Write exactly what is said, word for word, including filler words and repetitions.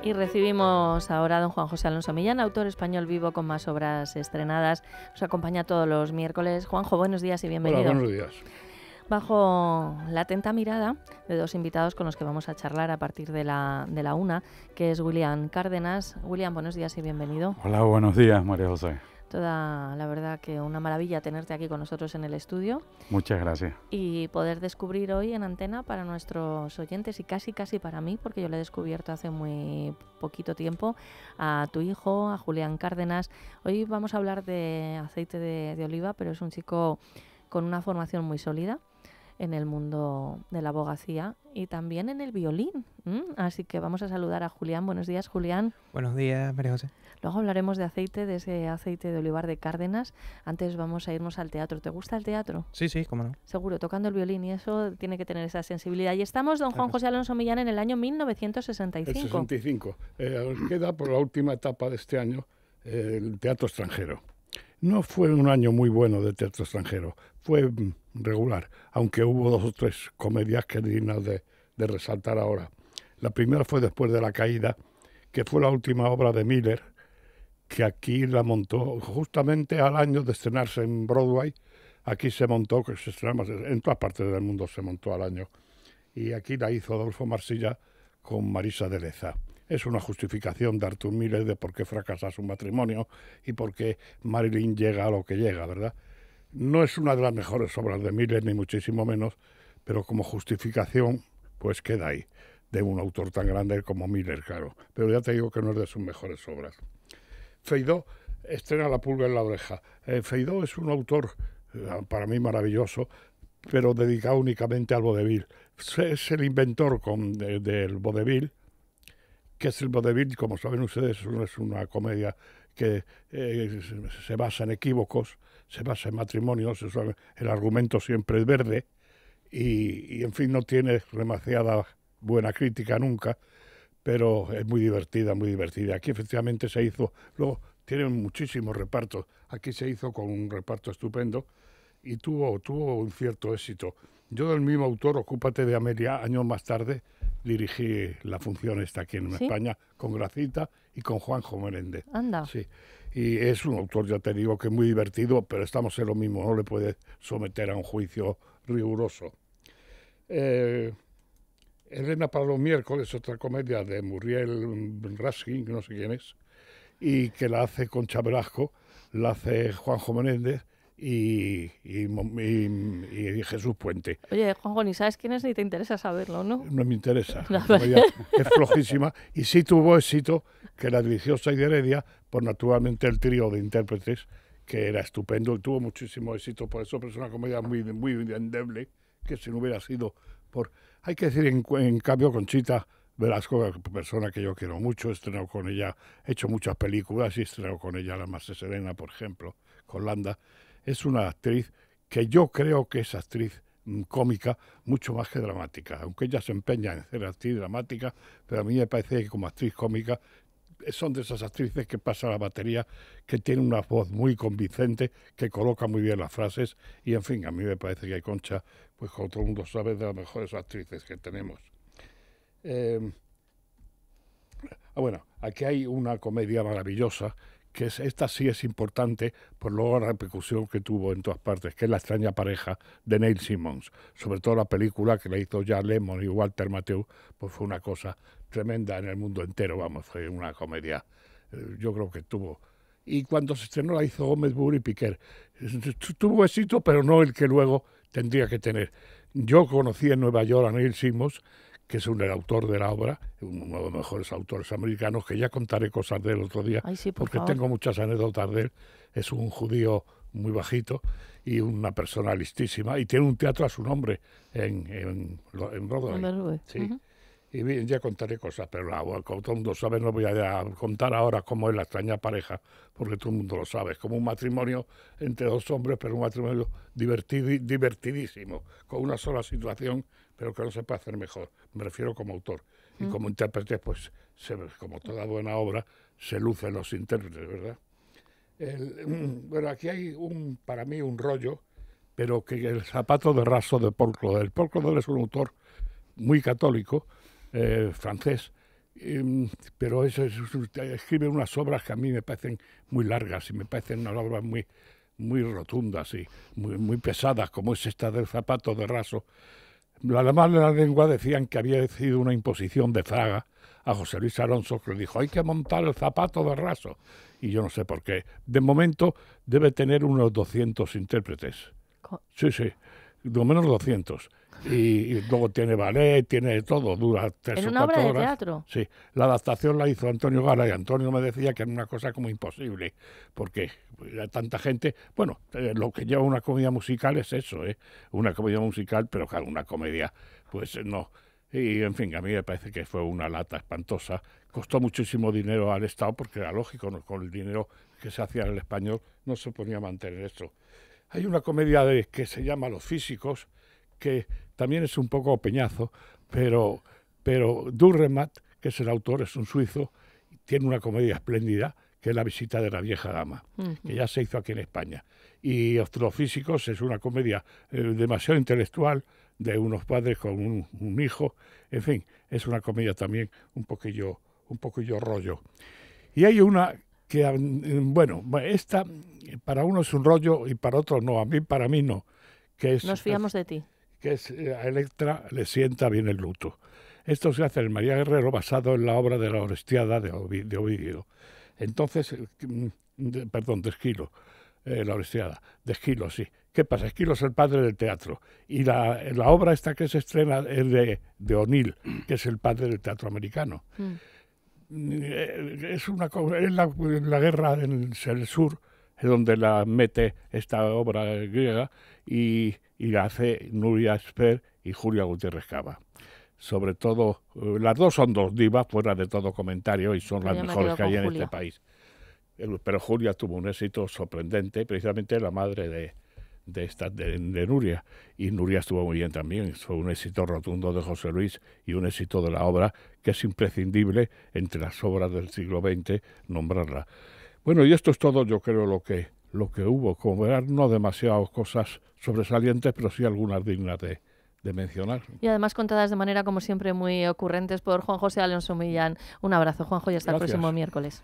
Y recibimos ahora a don Juan José Alonso Millán, autor español vivo con más obras estrenadas. Nos acompaña todos los miércoles. Juanjo, buenos días y bienvenido. Hola, buenos días. Bajo la atenta mirada de dos invitados con los que vamos a charlar a partir de la, de la una, que es Julián Cárdenas. Julián, buenos días y bienvenido. Hola, buenos días, María José. Toda, la verdad que una maravilla tenerte aquí con nosotros en el estudio. Muchas gracias. Y poder descubrir hoy en antena para nuestros oyentes y casi casi para mí, porque yo le he descubierto hace muy poquito tiempo a tu hijo, a Julián Cárdenas. Hoy vamos a hablar de aceite de, de oliva, pero es un chico con una formación muy sólida en el mundo de la abogacía y también en el violín. ¿Mm? Así que vamos a saludar a Julián. Buenos días, Julián. Buenos días, María José. Luego hablaremos de aceite, de ese aceite de olivar de Cárdenas. Antes vamos a irnos al teatro. ¿Te gusta el teatro? Sí, sí, cómo no. Seguro, tocando el violín y eso tiene que tener esa sensibilidad. Y estamos, don Juan José Alonso Millán, en el año mil novecientos sesenta y cinco. El sesenta y cinco. Eh, queda por la última etapa de este año eh, el teatro extranjero. No fue un año muy bueno de teatro extranjero, fue regular, aunque hubo dos o tres comedias que dignas de, de resaltar ahora. La primera fue Después de la caída, que fue la última obra de Miller, que aquí la montó justamente al año de estrenarse en Broadway. Aquí se montó, que se estrenaba en todas partes del mundo, se montó al año. Y aquí la hizo Adolfo Marsilla con Marisa Deleza. Es una justificación de Arthur Miller de por qué fracasa su matrimonio y por qué Marilyn llega a lo que llega, ¿verdad? No es una de las mejores obras de Miller, ni muchísimo menos, pero como justificación, pues queda ahí, de un autor tan grande como Miller, claro. Pero ya te digo que no es de sus mejores obras. Feydeau estrena La pulga en la oreja. Eh, Feydeau es un autor, para mí, maravilloso, pero dedicado únicamente al vodevil. Es el inventor con, de, del vodevil, que es el vodevil, como saben ustedes, es una comedia que eh, se basa en equívocos, se basa en matrimonios, el argumento siempre es verde y, y, en fin, no tiene demasiada buena crítica nunca, pero es muy divertida, muy divertida. Aquí efectivamente se hizo, luego tienen muchísimos repartos, aquí se hizo con un reparto estupendo y tuvo, tuvo un cierto éxito. Yo del mismo autor, Ocúpate de Amelia, años más tarde, dirigí la función esta aquí en ¿Sí? España con Gracita y con Juanjo Menéndez. Anda. Sí. Y es un autor, ya te digo, que es muy divertido, pero estamos en lo mismo, no le puedes someter a un juicio riguroso. Eh, Elena para los miércoles, otra comedia de Muriel Raskin, no sé quién es, y que la hace con Chabrasco, la hace Juanjo Menéndez, Y, y, y, y Jesús Puente. Oye, Juanjo, ni sabes quién es ni te interesa saberlo, ¿no? No me interesa. No, es flojísima. Y sí tuvo éxito, que la dirigió Saiz de Heredia, por naturalmente el trío de intérpretes, que era estupendo y tuvo muchísimo éxito. Por eso, pero es una comedia muy, muy endeble, que si no hubiera sido por... Hay que decir, en, en cambio, Conchita Velasco, persona que yo quiero mucho, he estrenado con ella, he hecho muchas películas y he estrenado con ella La más serena, por ejemplo, con Landa. Es una actriz que yo creo que es actriz mmm, cómica mucho más que dramática. Aunque ella se empeña en ser actriz dramática, pero a mí me parece que como actriz cómica son de esas actrices que pasan la batería, que tiene una voz muy convincente, que coloca muy bien las frases y, en fin, a mí me parece que Concha, pues como todo el mundo sabe, es de las mejores actrices que tenemos. Eh, ah, bueno, aquí hay una comedia maravillosa, que es, esta sí es importante por luego la repercusión que tuvo en todas partes, que es La extraña pareja de Neil Simon. Sobre todo la película que la hizo Jack Lemmon y Walter Matthau, pues fue una cosa tremenda en el mundo entero, vamos, fue una comedia, yo creo que tuvo. Y cuando se estrenó la hizo Gómez Bury y Piquer. Tuvo éxito, pero no el que luego tendría que tener. Yo conocí en Nueva York a Neil Simon, que es un, el autor de la obra, uno de los mejores autores americanos, que ya contaré cosas de él otro día, Ay, sí, por porque favor. Tengo muchas anécdotas de él. Es un judío muy bajito y una persona listísima, y tiene un teatro a su nombre en, en, en Broadway. Sí. Uh-huh. Y bien, ya contaré cosas, pero la, como todo el mundo sabe, no voy a contar ahora cómo es La extraña pareja, porque todo el mundo lo sabe. Es como un matrimonio entre dos hombres, pero un matrimonio divertid, divertidísimo, con una sola situación, pero que no se puede hacer mejor. Me refiero como autor. Y mm. como intérprete, pues, se, como toda buena obra, se lucen los intérpretes, ¿verdad? El, mm, bueno, aquí hay, un para mí, un rollo, pero que el zapato de raso de Paul Claudel. Paul Claudel es un autor muy católico, Eh, francés, Eh, pero eso es, escribe unas obras que a mí me parecen muy largas y me parecen unas obras muy, muy rotundas y muy, muy pesadas, como es esta del zapato de raso. Además de la lengua decían que había sido una imposición de Fraga a José Luis Alonso, que le dijo, hay que montar el zapato de raso. Y yo no sé por qué. De momento debe tener unos doscientos intérpretes. Sí, sí, de menos doscientos. Y, y luego tiene ballet, tiene todo, dura tres o cuatro horas. ¿En una obra de teatro? Sí, la adaptación la hizo Antonio Gala y Antonio me decía que era una cosa como imposible, porque era tanta gente. Bueno, eh, lo que lleva una comedia musical es eso, ¿eh? Una comedia musical, pero claro, una comedia, pues no. Y en fin, a mí me parece que fue una lata espantosa. Costó muchísimo dinero al Estado, porque era lógico, ¿no? Con el dinero que se hacía en el español no se podía mantener esto. Hay una comedia de, que se llama Los Físicos, que también es un poco peñazo, pero, pero Dürrenmatt, que es el autor, es un suizo, tiene una comedia espléndida, que es La visita de la vieja dama, uh-huh. que ya se hizo aquí en España. Y Los Físicos es una comedia eh, demasiado intelectual, de unos padres con un, un hijo, en fin, es una comedia también un poquillo, un poquillo rollo. Y hay una que, bueno, esta para uno es un rollo y para otro no, a mí, para mí no. Que es, nos fiamos de ti. Que es a Electra le sienta bien el luto. Esto se hace en María Guerrero basado en la obra de la Orestiada de Ovidio. Entonces, de, perdón, de Esquilo, eh, la Orestiada, de Esquilo, sí. ¿Qué pasa? Esquilo es el padre del teatro. Y la, la obra esta que se estrena es de, de O'Neill, que es el padre del teatro americano. Mm. Es, una, es la, la guerra en el sur, donde la mete esta obra griega y, y la hace Nuria Espert y Julia Gutiérrez Cava. Sobre todo, las dos son dos divas, fuera de todo comentario, y son las mejores que hay en este país. Pero Julia tuvo un éxito sorprendente, precisamente la madre de, de, esta, de, de Nuria. Y Nuria estuvo muy bien también, fue un éxito rotundo de José Luis y un éxito de la obra que es imprescindible entre las obras del siglo veinte nombrarla. Bueno, y esto es todo, yo creo, lo que, lo que hubo. Como verán, no demasiadas cosas sobresalientes, pero sí algunas dignas de, de mencionar. Y además contadas de manera, como siempre, muy ocurrentes por Juan José Alonso Millán. Un abrazo, Juanjo, y hasta Gracias. El próximo miércoles.